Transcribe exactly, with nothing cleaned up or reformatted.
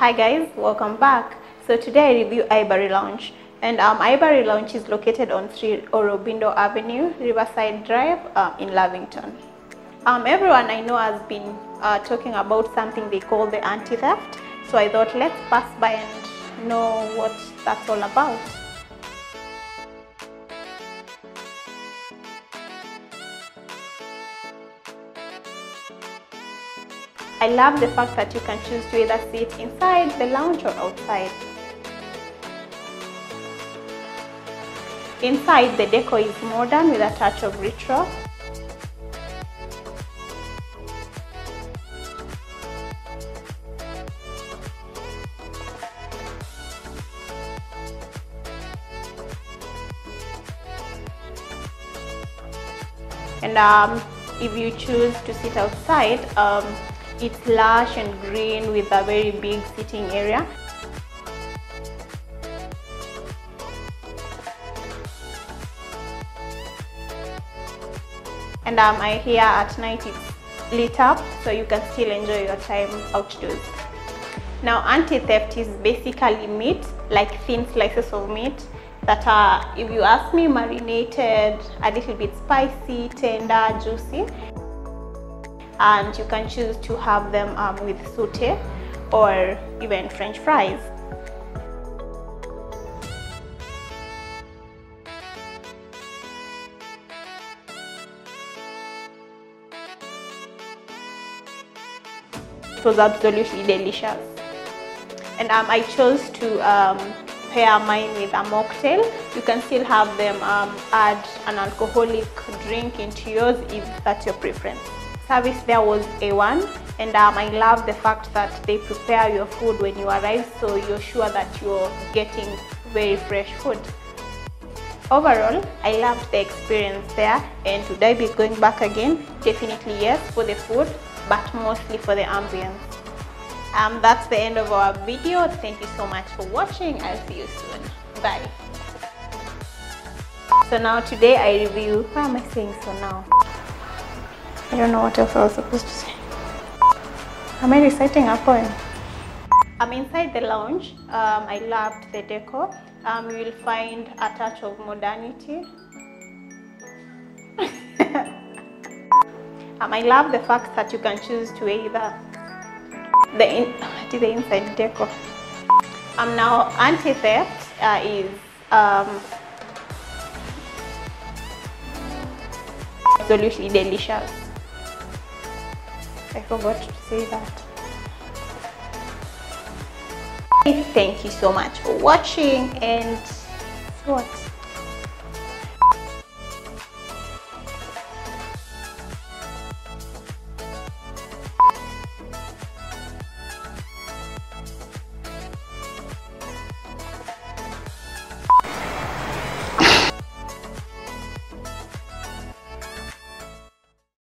Hi guys, welcome back. So today I review Ibury Lounge, and um, Ibury Lounge is located on Sri Aurobindo Avenue, Riverside Drive, uh, in Lavington. Um, everyone I know has been uh, talking about something they call the Antitheft, so I thought let's pass by and know what that's all about. I love the fact that you can choose to either sit inside the lounge or outside. Inside, the decor is modern with a touch of retro. And um, if you choose to sit outside, um, it's lush and green with a very big sitting area. And um, I hear at night it's lit up, so you can still enjoy your time outdoors. Now, Antitheft is basically meat, like thin slices of meat that are, if you ask me, marinated, a little bit spicy, tender, juicy. And you can choose to have them um, with sauté or even French fries. It was absolutely delicious. And um, I chose to um, pair mine with a mocktail. You can still have them um, add an alcoholic drink into yours if that's your preference. Service there was A one, and um, I love the fact that they prepare your food when you arrive, so you're sure that you're getting very fresh food. Overall, I loved the experience there, and would I be going back again? Definitely yes, for the food, but mostly for the ambience. Um, that's the end of our video. Thank you so much for watching. I'll see you soon. Bye. So now today I review, why am I saying so now? I don't know what else I was supposed to say. Am I reciting a poem? I'm inside the lounge. Um, I loved the decor. Um, you'll find a touch of modernity. um, I love the fact that you can choose to either the in to the inside decor. Um, now Antitheft uh, is um, absolutely delicious. I forgot to say that. Thank you so much for watching, and what?